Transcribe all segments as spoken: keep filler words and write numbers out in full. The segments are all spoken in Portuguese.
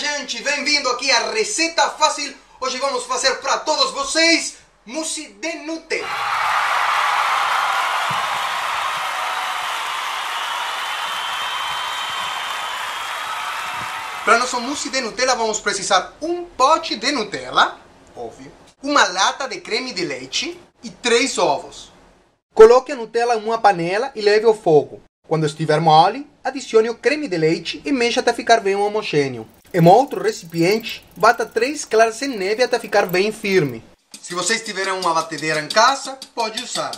gente, bem-vindo aqui à Receta Fácil. Hoje vamos fazer para todos vocês mousse de Nutella. Para nosso mousse de Nutella vamos precisar um pote de Nutella, óbvio, uma lata de creme de leite e três ovos. Coloque a Nutella em uma panela e leve ao fogo. Quando estiver mole, adicione o creme de leite e mexa até ficar bem homogêneo. Em outro recipiente, bata três claras em neve até ficar bem firme. Se vocês tiverem uma batedeira em casa, pode usar.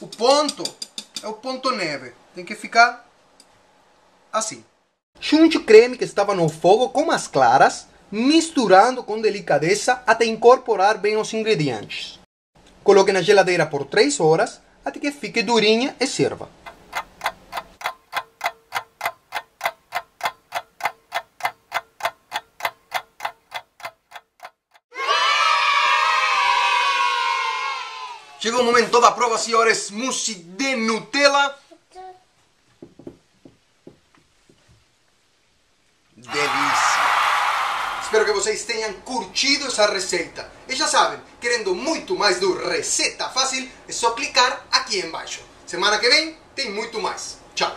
O ponto é o ponto neve. Tem que ficar assim. Junte o creme que estava no fogo com as claras, misturando com delicadeza até incorporar bem os ingredientes. Coloque na geladeira por três horas, até que fique durinha e sirva. Chegou o momento da prova, senhores. Mousse de Nutella. Delícia. Espero que vocês tenham curtido essa receita. E já sabem, querendo muito mais do Receta Fácil, é só clicar aqui embaixo. Semana que vem tem muito mais. Tchau.